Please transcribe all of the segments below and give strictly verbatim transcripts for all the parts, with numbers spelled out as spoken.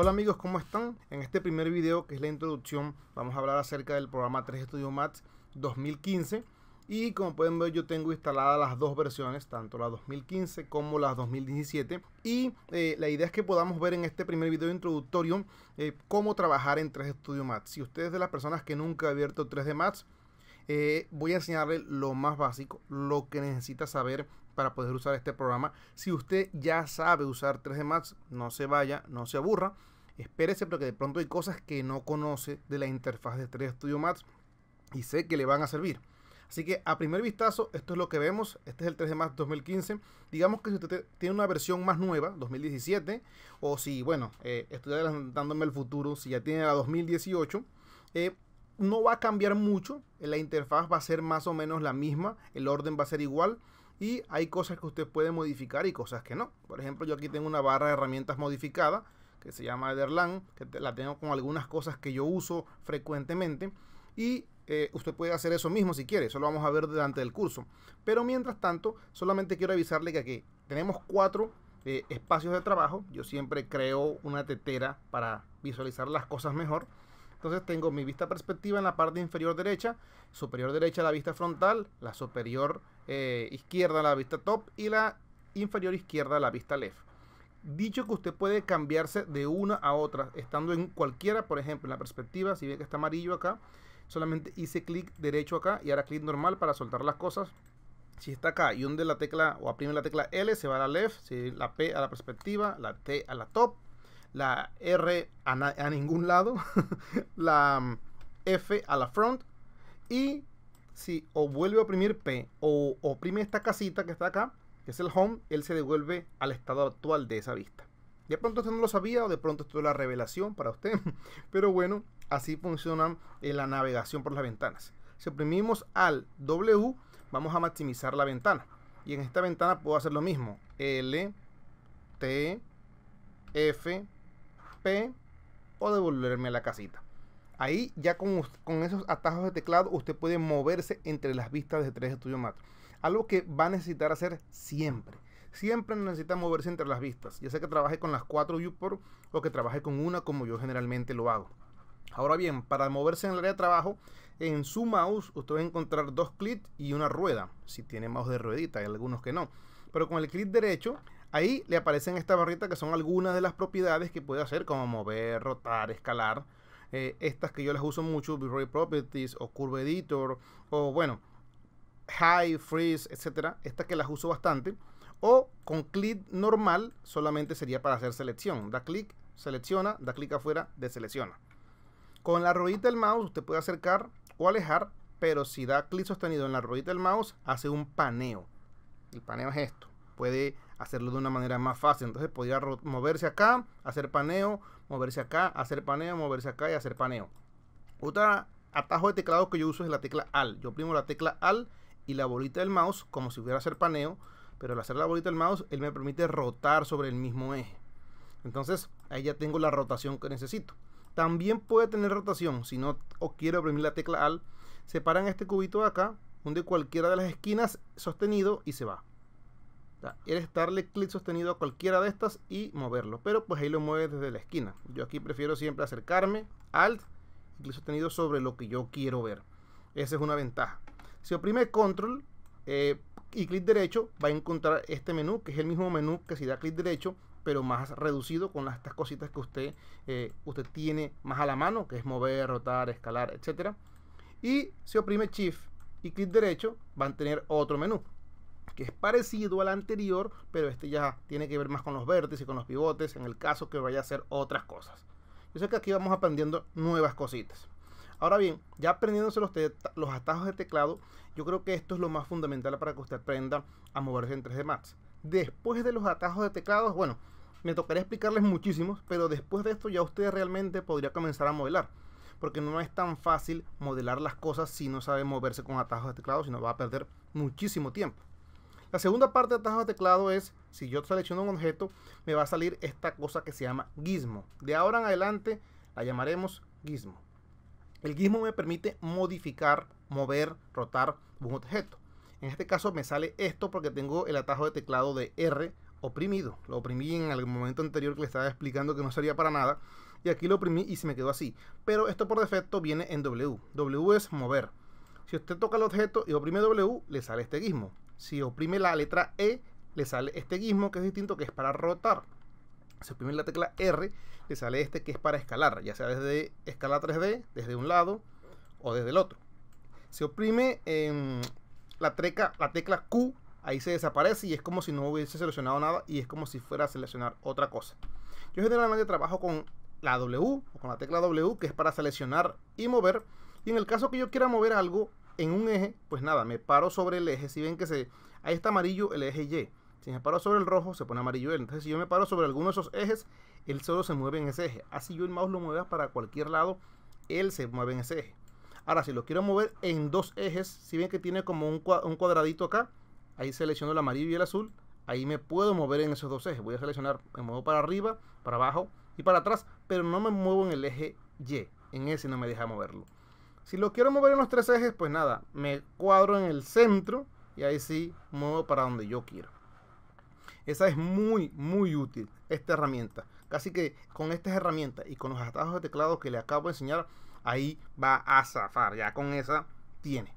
Hola amigos, ¿cómo están? En este primer video, que es la introducción, vamos a hablar acerca del programa tres D Max dos mil quince. Y como pueden ver, yo tengo instaladas las dos versiones, tanto la dos mil quince como la dos mil diecisiete. Y eh, la idea es que podamos ver en este primer video introductorio eh, cómo trabajar en tres D Max. Si ustedes de las personas que nunca han abierto tres D Max, eh, voy a enseñarles lo más básico, lo que necesita saber para poder usar este programa. Si usted ya sabe usar tres D Max, no se vaya, no se aburra. Espérese, porque de pronto hay cosas que no conoce de la interfaz de tres D Max y sé que le van a servir. Así que a primer vistazo, esto es lo que vemos. Este es el tres D Max dos mil quince. Digamos que si usted tiene una versión más nueva, dos mil diecisiete, o si, bueno, eh, estoy adelantándome el futuro, si ya tiene la dos mil dieciocho, eh, no va a cambiar mucho. La interfaz va a ser más o menos la misma, el orden va a ser igual, y hay cosas que usted puede modificar y cosas que no. Por ejemplo, yo aquí tengo una barra de herramientas modificada, que se llama Ederland, que la tengo con algunas cosas que yo uso frecuentemente, y Eh, usted puede hacer eso mismo si quiere. Eso lo vamos a ver durante el curso, pero mientras tanto solamente quiero avisarle que aquí tenemos cuatro eh, espacios de trabajo. Yo siempre creo una tetera para visualizar las cosas mejor. Entonces tengo mi vista perspectiva en la parte inferior derecha, superior derecha la vista frontal, la superior eh, izquierda la vista top y la inferior izquierda la vista left. Dicho que usted puede cambiarse de una a otra estando en cualquiera. Por ejemplo, en la perspectiva, si ve que está amarillo acá, solamente hice clic derecho acá y ahora clic normal para soltar las cosas. Si está acá y hunde la tecla o aprime la tecla L, se va a la left, si la P a la perspectiva, la T a la top, la R a, a ningún lado, la F a la front, y si o vuelve a oprimir P o oprime esta casita que está acá, que es el home, él se devuelve al estado actual de esa vista. De pronto usted no lo sabía, o de pronto esto es la revelación para usted, pero bueno, así funciona eh, la navegación por las ventanas. Si oprimimos al W, vamos a maximizar la ventana, y en esta ventana puedo hacer lo mismo: L, T, F, P, o devolverme a la casita. Ahí ya con, con esos atajos de teclado usted puede moverse entre las vistas de tres D Max, algo que va a necesitar hacer siempre. Siempre necesita moverse entre las vistas, ya sea que trabaje con las cuatro viewport o que trabaje con una, como yo generalmente lo hago. Ahora bien, para moverse en el área de trabajo, en su mouse usted va a encontrar dos clics y una rueda, si tiene mouse de ruedita, hay algunos que no. Pero con el clic derecho, ahí le aparecen esta barrita que son algunas de las propiedades que puede hacer, como mover, rotar, escalar. Eh, estas que yo las uso mucho, V-Ray Properties o Curve Editor, o bueno, High, Freeze, etcétera. Estas que las uso bastante. O con clic normal solamente sería para hacer selección. Da clic, selecciona, da clic afuera, deselecciona. Con la ruedita del mouse usted puede acercar o alejar, pero si da clic sostenido en la ruedita del mouse, hace un paneo. El paneo es esto. Puede hacerlo de una manera más fácil. Entonces podría moverse acá, hacer paneo, moverse acá, hacer paneo, moverse acá y hacer paneo. Otro atajo de teclado que yo uso es la tecla Alt. Yo oprimo la tecla Alt y la bolita del mouse como si fuera a hacer paneo, pero al hacer la bolita del mouse, él me permite rotar sobre el mismo eje. Entonces, ahí ya tengo la rotación que necesito. También puede tener rotación, si no o quiero oprimir la tecla Alt, separan este cubito de acá, hunde cualquiera de las esquinas, sostenido, y se va. Es darle clic sostenido a cualquiera de estas y moverlo, pero pues ahí lo mueve desde la esquina. Yo aquí prefiero siempre acercarme, Alt, clic sostenido sobre lo que yo quiero ver. Esa es una ventaja. Si oprime Control, eh, y clic derecho, va a encontrar este menú, que es el mismo menú que si da clic derecho, pero más reducido, con estas cositas que usted, eh, usted tiene más a la mano, que es mover, rotar, escalar, etcétera. Y si oprime Shift y clic derecho, van a tener otro menú, que es parecido al anterior, pero este ya tiene que ver más con los vértices y con los pivotes, en el caso que vaya a hacer otras cosas. Yo sé que aquí vamos aprendiendo nuevas cositas. Ahora bien, ya aprendiéndose los, los atajos de teclado, yo creo que esto es lo más fundamental para que usted aprenda a moverse en tres D Max. Después de los atajos de teclados, bueno, me tocaría explicarles muchísimos, pero después de esto ya usted realmente podría comenzar a modelar, porque no es tan fácil modelar las cosas si no sabe moverse con atajos de teclado, sino va a perder muchísimo tiempo. La segunda parte de atajos de teclado es, si yo selecciono un objeto, me va a salir esta cosa que se llama gizmo. De ahora en adelante la llamaremos gizmo. El gizmo me permite modificar, mover, rotar un objeto. En este caso me sale esto porque tengo el atajo de teclado de R oprimido. Lo oprimí en el momento anterior que le estaba explicando que no servía para nada. Y aquí lo oprimí y se me quedó así. Pero esto por defecto viene en W. W es mover. Si usted toca el objeto y oprime W, le sale este gizmo. Si oprime la letra E, le sale este gizmo que es distinto, que es para rotar. Si oprime la tecla R, le sale este que es para escalar, ya sea desde escala tres D, desde un lado o desde el otro. Si oprime eh, la, treca, la tecla Q, ahí se desaparece y es como si no hubiese seleccionado nada y es como si fuera a seleccionar otra cosa. Yo generalmente trabajo con la W o con la tecla W, que es para seleccionar y mover. Y en el caso que yo quiera mover algo en un eje, pues nada, me paro sobre el eje. Si ven que se, ahí está amarillo el eje Y. Si me paro sobre el rojo, se pone amarillo él. Entonces, si yo me paro sobre alguno de esos ejes, él solo se mueve en ese eje. Así yo el mouse lo mueva para cualquier lado, él se mueve en ese eje. Ahora, si lo quiero mover en dos ejes, si ven que tiene como un cuadradito acá, ahí selecciono el amarillo y el azul, ahí me puedo mover en esos dos ejes. Voy a seleccionar, me muevo para arriba, para abajo y para atrás, pero no me muevo en el eje Y. En ese no me deja moverlo. Si lo quiero mover en los tres ejes, pues nada, me cuadro en el centro y ahí sí muevo para donde yo quiero. Esa es muy, muy útil, esta herramienta. Casi que con estas herramientas y con los atajos de teclado que le acabo de enseñar, ahí va a zafar, ya con esa tiene.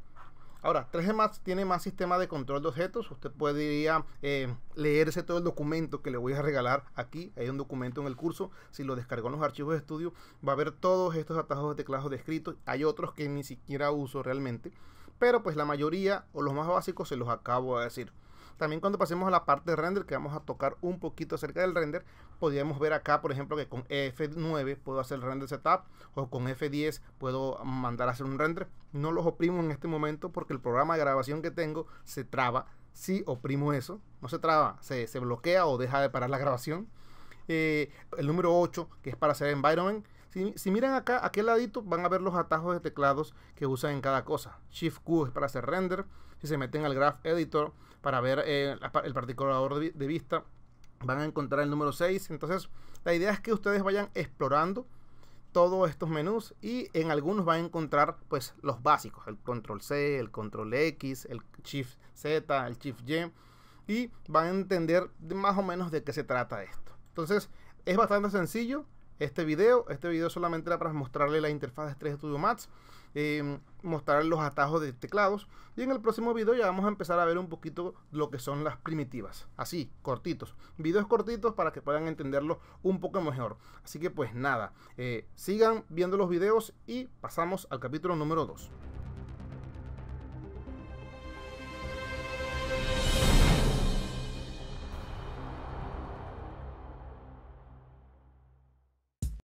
Ahora, tres D Max tiene más sistema de control de objetos. Usted podría eh, leerse todo el documento que le voy a regalar aquí. Hay un documento en el curso, si lo descargó en los archivos de estudio, va a ver todos estos atajos de teclado descritos. Hay otros que ni siquiera uso realmente, pero pues la mayoría o los más básicos se los acabo de decir. También cuando pasemos a la parte de render, que vamos a tocar un poquito acerca del render, podríamos ver acá, por ejemplo, que con F nueve puedo hacer el render setup, o con F diez puedo mandar a hacer un render. No los oprimo en este momento porque el programa de grabación que tengo se traba. Si oprimo eso, no se traba, se, se bloquea o deja de parar la grabación. Eh, el número ocho, que es para hacer environment. Si, si miran acá, a aquel ladito, van a ver los atajos de teclados que usan en cada cosa. Shift Q es para hacer render. Si se meten al Graph Editor para ver eh, el particulador de, de vista, van a encontrar el número seis. Entonces, la idea es que ustedes vayan explorando todos estos menús y en algunos van a encontrar pues los básicos. El Control C, el Control X, el Shift Z, el Shift Y. Y van a entender más o menos de qué se trata esto. Entonces, es bastante sencillo. Este video, este video solamente era para mostrarle la interfaz de tres D Studio Max, eh, mostrarle los atajos de teclados, y en el próximo video ya vamos a empezar a ver un poquito lo que son las primitivas, así, cortitos, videos cortitos para que puedan entenderlo un poco mejor. Así que pues nada, eh, sigan viendo los videos y pasamos al capítulo número dos.